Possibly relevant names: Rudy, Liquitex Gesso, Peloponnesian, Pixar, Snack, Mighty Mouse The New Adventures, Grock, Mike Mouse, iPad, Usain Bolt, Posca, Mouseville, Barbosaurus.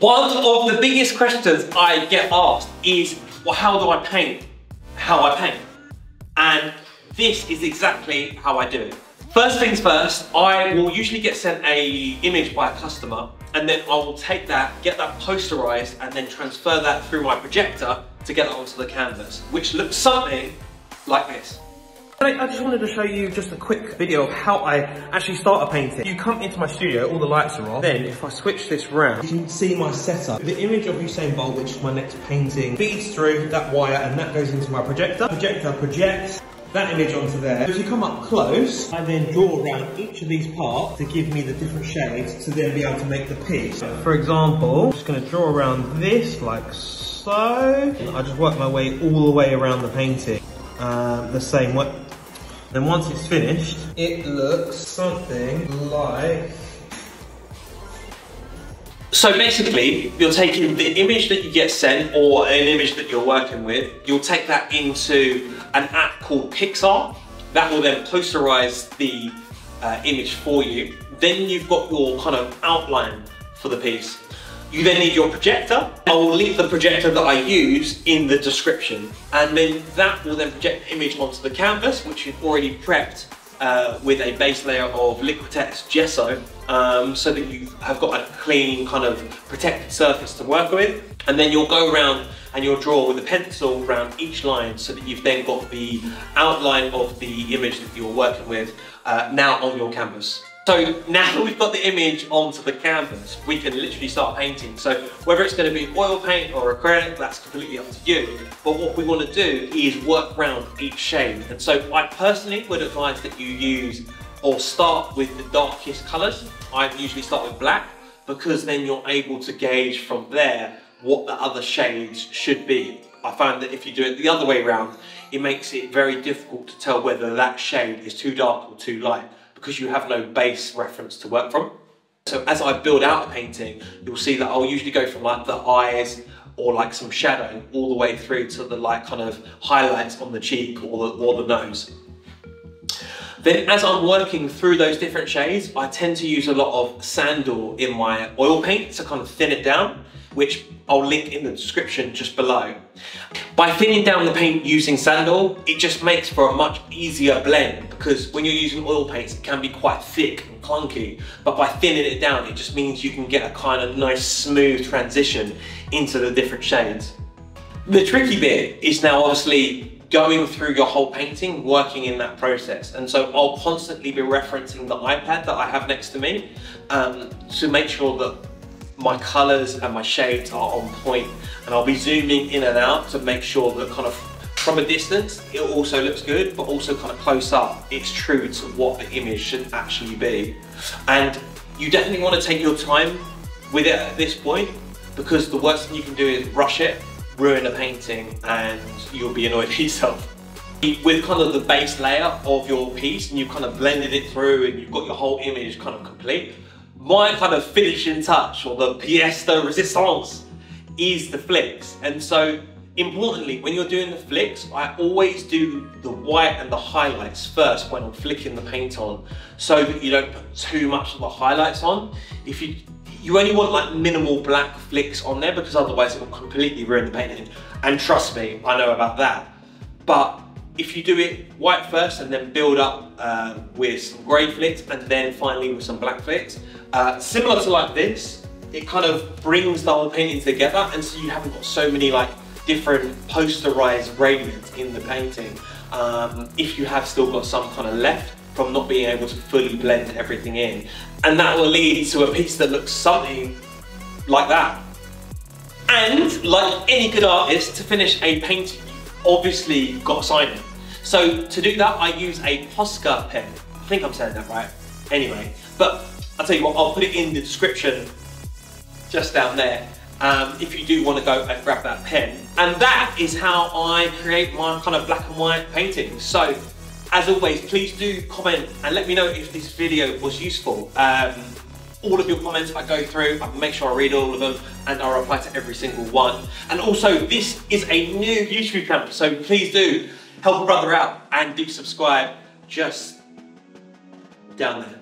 One of the biggest questions I get asked is, well, how do I paint? How I paint? And this is exactly how I do it. First things first, I will usually get sent an image by a customer, and then I will take that, get that posterized, and then transfer that through my projector to get that onto the canvas, which looks something like this. I just wanted to show you just a quick video of how I actually start a painting. You come into my studio, all the lights are on. Then if I switch this round, you can see my setup. The image of Usain Bolt, which is my next painting, feeds through that wire and that goes into my projector. Projector projects that image onto there. If you come up close, I then draw around each of these parts to give me the different shades to then be able to make the piece. For example, I'm just going to draw around this like so. I just work my way all the way around the painting the same way. Then once it's finished, it looks something like... So basically, you're taking the image that you get sent or an image that you're working with, you'll take that into an app called Pixar. That will then posterize the image for you. Then you've got your kind of outline for the piece. You then need your projector. I will leave the projector that I use in the description, and then that will then project the image onto the canvas, which you've already prepped with a base layer of Liquitex Gesso, so that you have got a clean kind of protected surface to work with. And then you'll go around and you'll draw with a pencil around each line, so that you've then got the outline of the image that you're working with now on your canvas. So now that we've got the image onto the canvas, we can literally start painting. So whether it's going to be oil paint or acrylic, that's completely up to you. But what we want to do is work around each shade. And so I personally would advise that you use or start with the darkest colours. I usually start with black, because then you're able to gauge from there what the other shades should be. I found that if you do it the other way around, it makes it very difficult to tell whether that shade is too dark or too light, because you have no base reference to work from. So as I build out a painting, you'll see that I'll usually go from like the eyes or like some shadow all the way through to the like kind of highlights on the cheek or the nose. Then as I'm working through those different shades, I tend to use a lot of sandal in my oil paint to kind of thin it down, which I'll link in the description just below. By thinning down the paint using sandal, it just makes for a much easier blend, because when you're using oil paints, it can be quite thick and clunky, but by thinning it down, it just means you can get a kind of nice smooth transition into the different shades. The tricky bit is now obviously going through your whole painting, working in that process. And so I'll constantly be referencing the iPad that I have next to me to make sure that my colours and my shades are on point, and I'll be zooming in and out to make sure that kind of from a distance it also looks good, but also kind of close up it's true to what the image should actually be. And you definitely want to take your time with it at this point, because the worst thing you can do is rush it, ruin a painting, and you'll be annoyed at yourself. With kind of the base layer of your piece and you've kind of blended it through and you've got your whole image kind of complete, my kind of finishing touch, or the pièce de résistance, is the flicks. And so importantly, when you're doing the flicks, I always do the white and the highlights first when I'm flicking the paint on, so that you don't put too much of the highlights on. If you only want like minimal black flicks on there, because otherwise it will completely ruin the painting. And trust me, I know about that. But if you do it white first and then build up with some grey flicks and then finally with some black flicks, similar to like this, it kind of brings the whole painting together, and so you haven't got so many like different posterized gradients in the painting if you have still got some kind of left from not being able to fully blend everything in. And that will lead to a piece that looks something like that. And like any good artist, to finish a painting, obviously you've got to sign it. So to do that, I use a Posca pen. I think I'm saying that right. Anyway, but I'll tell you what, I'll put it in the description just down there if you do want to go and grab that pen. And that is how I create my kind of black and white paintings. So as always, please do comment and let me know if this video was useful. All of your comments I go through, I make sure I read all of them, and I reply to every single one. And also, this is a new YouTube channel, so please do help a brother out and do subscribe just down there.